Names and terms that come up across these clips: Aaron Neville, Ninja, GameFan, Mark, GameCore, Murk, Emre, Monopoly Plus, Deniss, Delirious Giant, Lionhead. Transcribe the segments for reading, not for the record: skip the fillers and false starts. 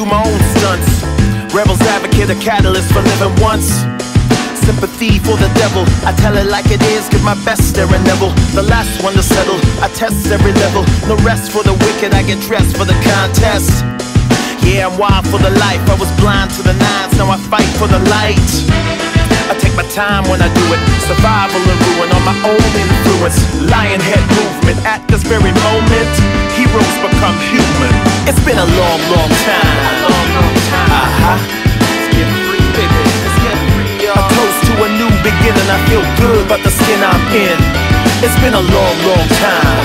do my own stunts. Rebel's advocate, a catalyst for living once. Sympathy for the devil, I tell it like it is, give my best, Aaron Neville. The last one to settle, I test every level. No rest for the wicked, I get dressed for the contest. Yeah, I'm wild for the life, I was blind to the nines, now I fight for the light. I take my time when I do it, survival and ruin on my own influence. Lionhead movement, at this very moment, heroes become human. It's been a long, long time, I feel good about the skin I'm in. It's been a long, long time.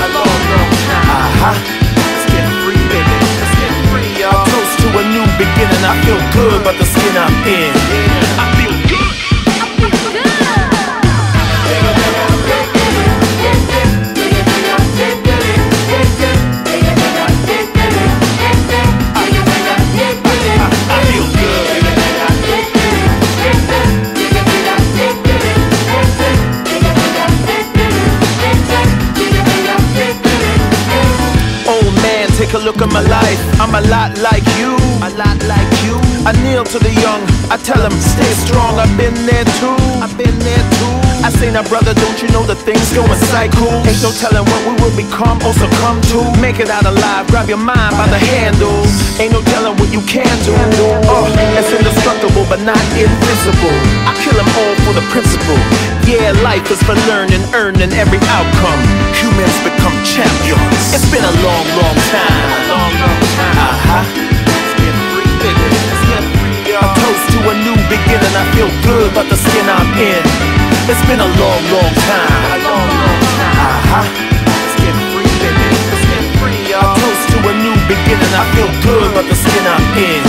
Let's get free, baby. Let's get free, y'all. I'm close to a new beginning. I feel good about the skin I'm in. I feel good. I feel good. I feel good. Take a look at my life, I'm a lot like you, a lot like you. I kneel to the young, I tell them, stay strong, I've been there too, I've been there too. I say now brother, don't you know the things go in cycles? Ain't no telling what we will become or succumb to. Make it out alive, grab your mind by the handles. Ain't no telling what you can do. It's indestructible but not invincible. I kill them all for the principle. Yeah, life is for learning, earning every outcome. Humans become champions. It's been a long, long time. I'm close to a new beginning. I feel good about the skin I'm in. It's been a long, long time. Let's get free, baby. Let's get free, y'all. I'm close to a new beginning. I feel good about the skin I'm in.